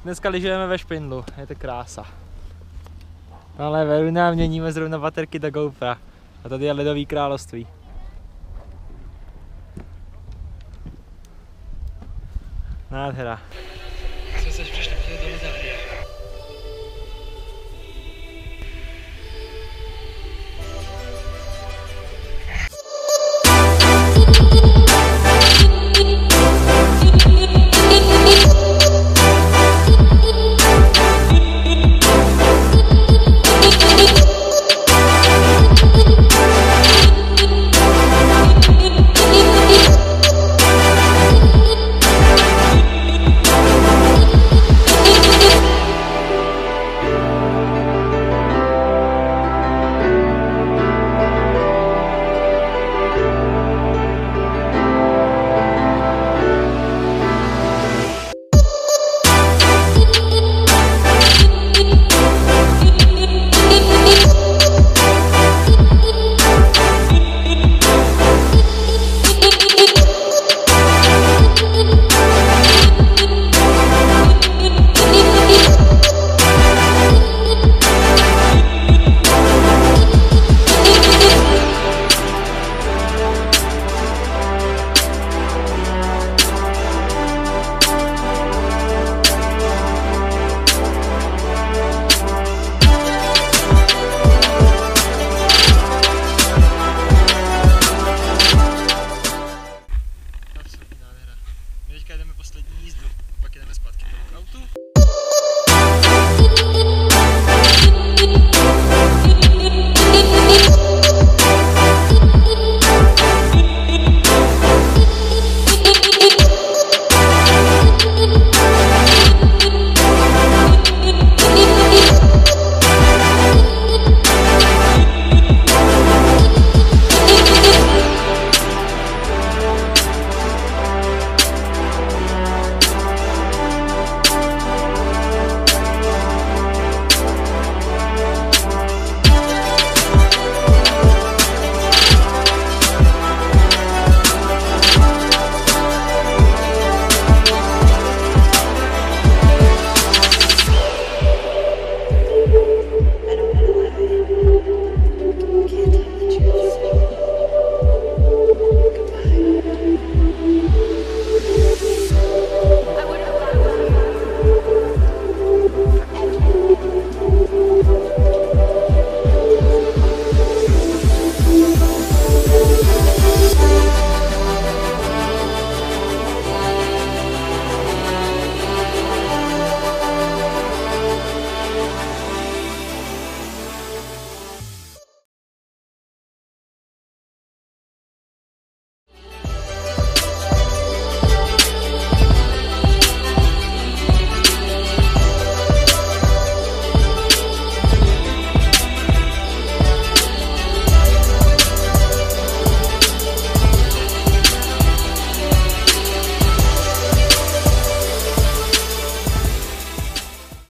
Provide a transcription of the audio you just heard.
Tak dneska lyžujeme ve Špindlu, je to krása. Ale Veruna měníme zrovna baterky do GoPra. A tady je ledový království. Nádhera.